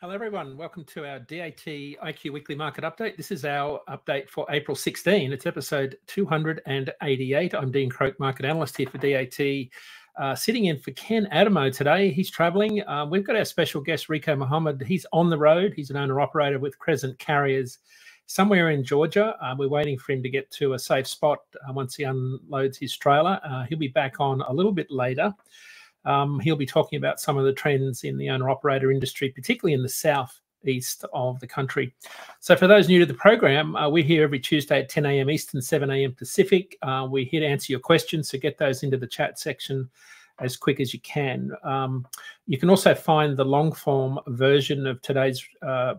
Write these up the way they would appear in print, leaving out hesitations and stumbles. Hello, everyone. Welcome to our DAT iQ Weekly Market Update. This is our update for April 16. It's episode 288. I'm Dean Croak, Market Analyst here for DAT. Sitting in for Ken Adamo today. He's travelling. We've got our special guest, Rico Muhammad. He's on the road. He's an owner-operator with Crescent Carriers somewhere in Georgia. We're waiting for him to get to a safe spot once he unloads his trailer. He'll be back on a little bit later. He'll be talking about some of the trends in the owner-operator industry, particularly in the southeast of the country. So for those new to the program, we're here every Tuesday at 10 a.m. Eastern, 7 a.m. Pacific. We're here to answer your questions, so get those into the chat section as quick as you can. You can also find the long-form version of today's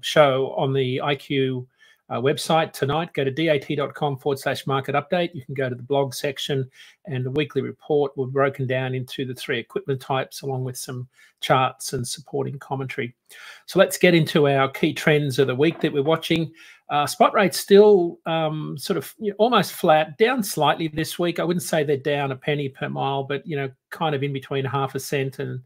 show on the iQ website tonight. Go to dat.com/market update. You can go to the blog section, and the weekly report will be broken down into the three equipment types along with some charts and supporting commentary. So let's get into our key trends of the week that we're watching. Spot rates still sort of almost flat, down slightly this week. I wouldn't say they're down a penny per mile, but kind of in between half a cent and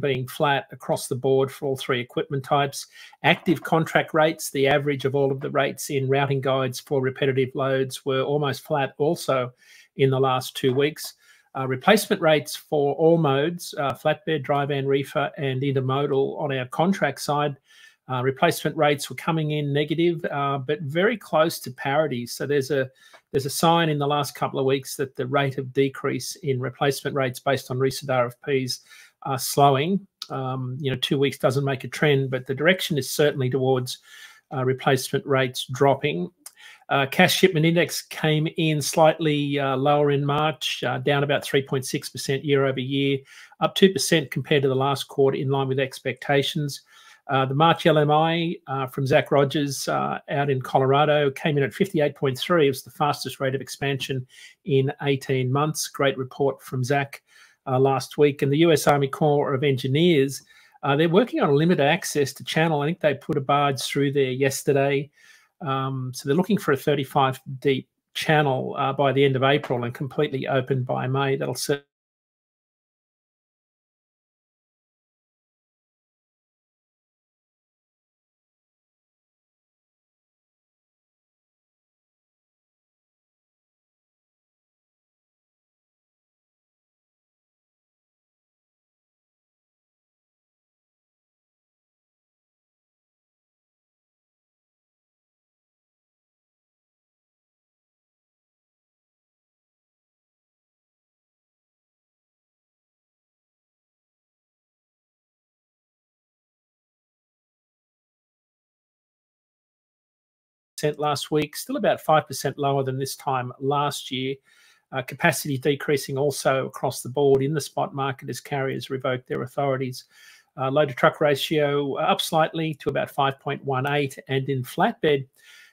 being flat across the board for all three equipment types. Active contract rates, the average of all of the rates in routing guides for repetitive loads, were almost flat also in the last 2 weeks. Replacement rates for all modes, flatbed, dry van, reefer, and intermodal on our contract side, replacement rates were coming in negative, but very close to parity. So there's a sign in the last couple of weeks that the rate of decrease in replacement rates based on recent RFPs are slowing. 2 weeks doesn't make a trend, but the direction is certainly towards replacement rates dropping. Cash shipment index came in slightly lower in March, down about 3.6% year over year, up 2% compared to the last quarter, in line with expectations. The March LMI from Zach Rogers out in Colorado came in at 58.3. It was the fastest rate of expansion in 18 months. Great report from Zach last week. And the US Army Corps of Engineers, they're working on a limited access to channel. I think they put a barge through there yesterday. So they're looking for a 35-deep channel by the end of April and completely open by May. That'll certainly last week, still about 5% lower than this time last year. Capacity decreasing also across the board in the spot market as carriers revoke their authorities. Load-to-truck ratio up slightly to about 5.18, and in flatbed,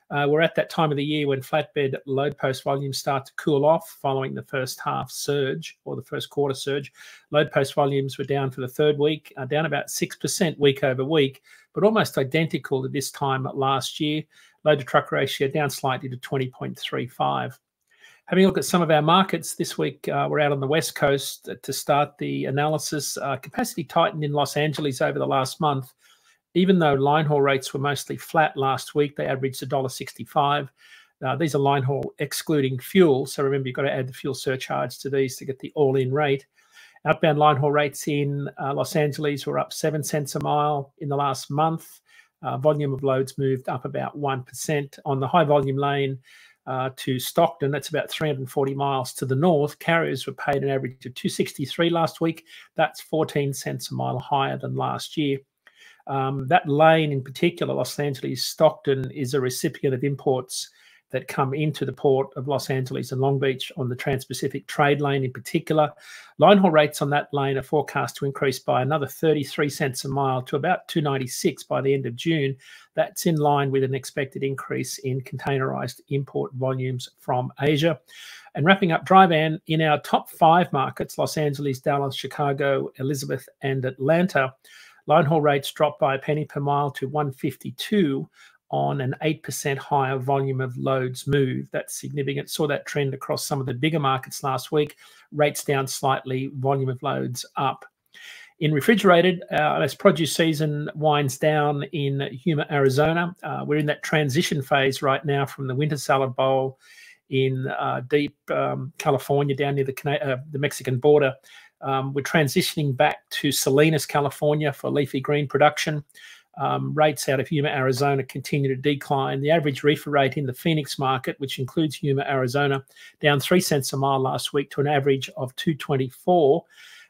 we're at that time of the year when flatbed load post volumes start to cool off following the first half surge, or the first quarter surge. Load post volumes were down for the third week, down about 6% week over week, but almost identical to this time last year. Load to truck ratio down slightly to 20.35. Having a look at some of our markets this week, we're out on the West Coast to start the analysis. Capacity tightened in Los Angeles over the last month. Even though line haul rates were mostly flat last week, they averaged $1.65. These are line haul excluding fuel. So remember, you've got to add the fuel surcharge to these to get the all-in rate. Outbound line haul rates in Los Angeles were up 7 cents a mile in the last month. Volume of loads moved up about 1%. On the high volume lane to Stockton, that's about 340 miles to the north, carriers were paid an average of $2.63 last week. That's 14 cents a mile higher than last year. That lane in particular, Los Angeles, Stockton, is a recipient of imports that come into the port of Los Angeles and Long Beach on the Trans-Pacific trade lane in particular. Line haul rates on that lane are forecast to increase by another 33 cents a mile to about $2.96 by the end of June. That's in line with an expected increase in containerized import volumes from Asia. And wrapping up dry van, in our top five markets, Los Angeles, Dallas, Chicago, Elizabeth, and Atlanta, line haul rates dropped by a penny per mile to $1.52 on an 8% higher volume of loads moved. That's significant. Saw that trend across some of the bigger markets last week. Rates down slightly, volume of loads up. in refrigerated as produce season winds down in Yuma, Arizona. We're in that transition phase right now from the winter salad bowl in deep California down near the Mexican border. We're transitioning back to Salinas, California for leafy green production. Rates out of Yuma, Arizona continue to decline. The average reefer rate in the Phoenix market, which includes Yuma, Arizona, down 3 cents a mile last week to an average of $2.24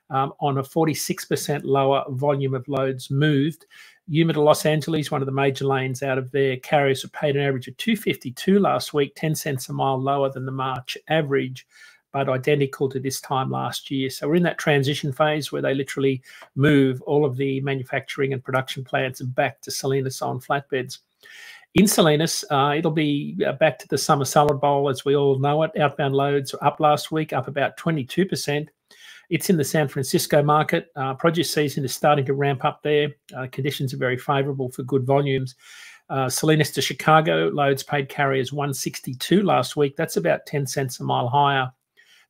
on a 46% lower volume of loads moved. Yuma to Los Angeles, one of the major lanes out of there, carriers were paid an average of $2.52 last week, 10 cents a mile lower than the March average, but identical to this time last year. So we're in that transition phase where they literally move all of the manufacturing and production plants back to Salinas on flatbeds. In Salinas, it'll be back to the summer salad bowl as we all know it. Outbound loads are up last week, up about 22%. It's in the San Francisco market. Produce season is starting to ramp up there. Conditions are very favorable for good volumes. Salinas to Chicago, loads paid carriers $1.62 last week. That's about 10 cents a mile higher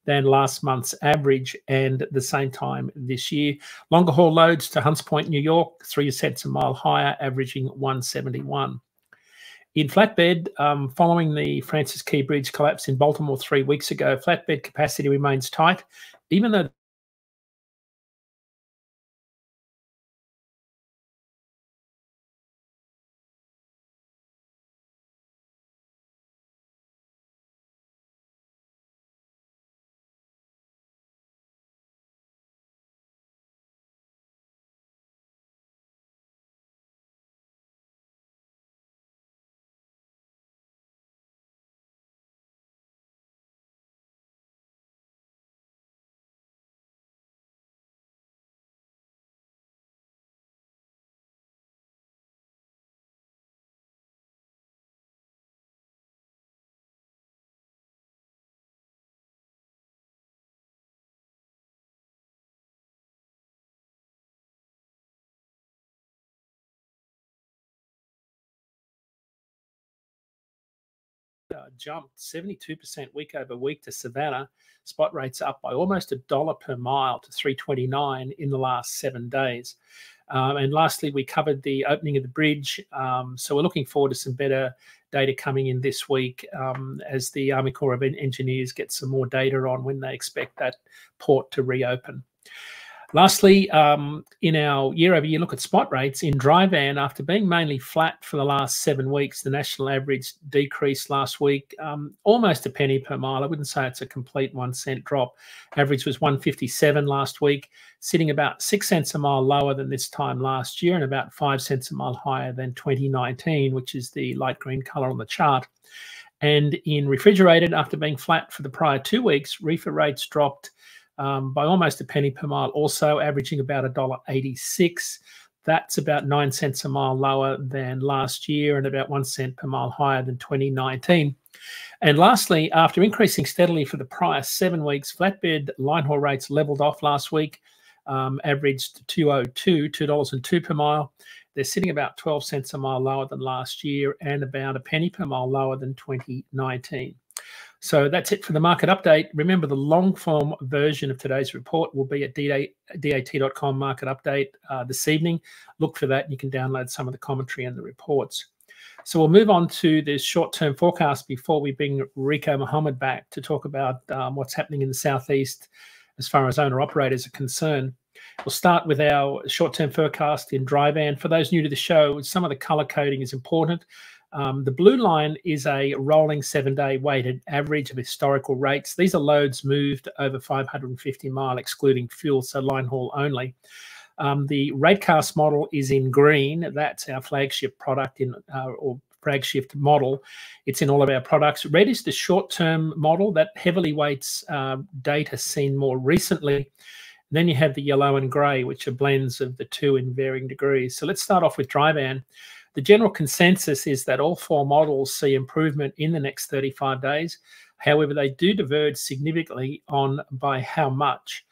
than last month's average and at the same time this year. Longer haul loads to Hunts Point, New York, 3 cents a mile higher, averaging $1.71. In flatbed, following the Francis Key Bridge collapse in Baltimore 3 weeks ago, flatbed capacity remains tight, even though jumped 72% week over week to Savannah. Spot rates up by almost $1 per mile to $3.29 in the last 7 days. And lastly, we covered the opening of the bridge. So we're looking forward to some better data coming in this week as the Army Corps of Engineers get some more data on when they expect that port to reopen. Lastly, in our year-over-year look at spot rates, in dry van, after being mainly flat for the last 7 weeks, the national average decreased last week almost a penny per mile. I wouldn't say it's a complete 1 cent drop. Average was $1.57 last week, sitting about 6 cents a mile lower than this time last year and about 5 cents a mile higher than 2019, which is the light green color on the chart. And in refrigerated, after being flat for the prior 2 weeks, reefer rates dropped by almost a penny per mile, also averaging about $1.86. That's about 9 cents a mile lower than last year and about 1 cent per mile higher than 2019. And lastly, after increasing steadily for the prior 7 weeks, flatbed line haul rates leveled off last week, averaged $2.02 per mile. They're sitting about 12 cents a mile lower than last year and about a penny per mile lower than 2019. So that's it for the market update. Remember, the long-form version of today's report will be at DAT.com market update this evening. Look for that, and you can download some of the commentary and the reports. So we'll move on to the short-term forecast before we bring Rico Muhammad back to talk about what's happening in the Southeast as far as owner-operators are concerned. We'll start with our short-term forecast in dry van. For those new to the show, some of the color coding is important. The blue line is a rolling 7-day weighted average of historical rates. These are loads moved over 550 mile, excluding fuel, so line haul only. The ratecast model is in green. That's our flagship product in or flagship model. It's in all of our products. Red is the short-term model that heavily weights data seen more recently. Then you have the yellow and grey, which are blends of the two in varying degrees. So let's start off with dry van. The general consensus is that all four models see improvement in the next 35 days. However, they do diverge significantly on by how much.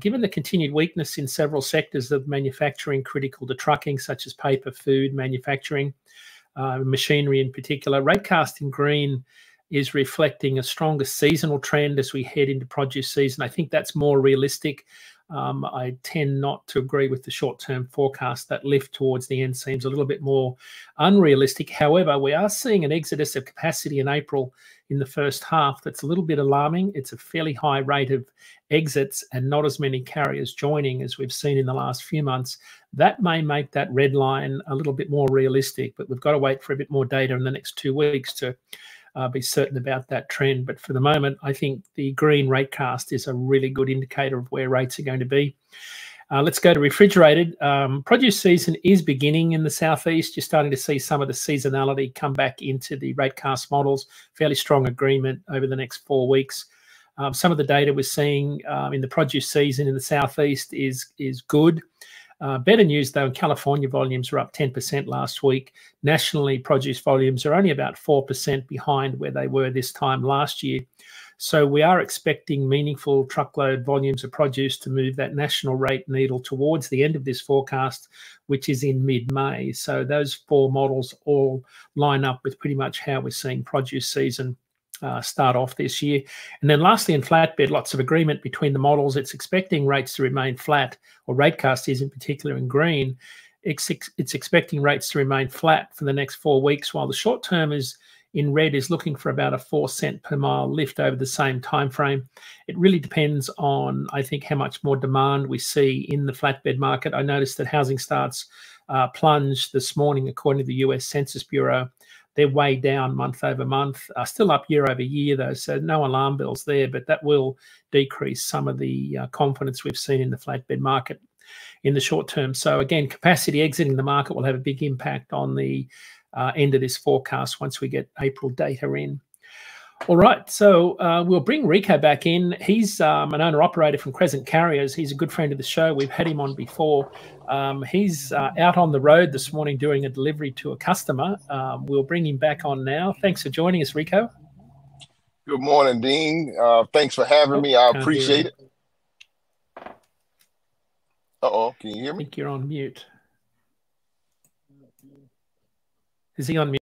Given the continued weakness in several sectors of manufacturing critical to trucking, such as paper, food, manufacturing, machinery in particular, ratecast in green is reflecting a stronger seasonal trend as we head into produce season. I think that's more realistic. I tend not to agree with the short-term forecast that lift towards the end seems a little bit more unrealistic. However, we are seeing an exodus of capacity in April in the first half that's a little bit alarming. It's a fairly high rate of exits and not as many carriers joining as we've seen in the last few months. That may make that red line a little bit more realistic, but we've got to wait for a bit more data in the next 2 weeks to be certain about that trend. But for the moment, I think the green rate cast is a really good indicator of where rates are going to be. Let's go to refrigerated. Produce season is beginning in the southeast. You're starting to see some of the seasonality come back into the rate cast models. Fairly strong agreement over the next 4 weeks. Some of the data we're seeing in the produce season in the southeast is good. Better news, though, in California volumes were up 10% last week. Nationally, produce volumes are only about 4% behind where they were this time last year. So we are expecting meaningful truckload volumes of produce to move that national rate needle towards the end of this forecast, which is in mid-May. So those four models all line up with pretty much how we're seeing produce season start off this year. And then lastly, in flatbed, lots of agreement between the models. It's expecting rates to remain flat, or rate cast is in particular in green. It's expecting rates to remain flat for the next 4 weeks, while the short term is in red is looking for about a 4 cent per mile lift over the same time frame. It really depends on, I think, how much more demand we see in the flatbed market. I noticed that housing starts plunged this morning according to the US Census Bureau. They're way down month over month, still up year over year, though, so no alarm bells there, but that will decrease some of the confidence we've seen in the flatbed market in the short term. So, again, capacity exiting the market will have a big impact on the end of this forecast once we get April data in. All right, so we'll bring Rico back in. He's an owner-operator from Crescent Carriers. He's a good friend of the show. We've had him on before. He's out on the road this morning doing a delivery to a customer. We'll bring him back on now. Thanks for joining us, Rico. Good morning, Dean. Thanks for having me. I appreciate it. Uh-oh, can you hear me? I think you're on mute. Is he on mute?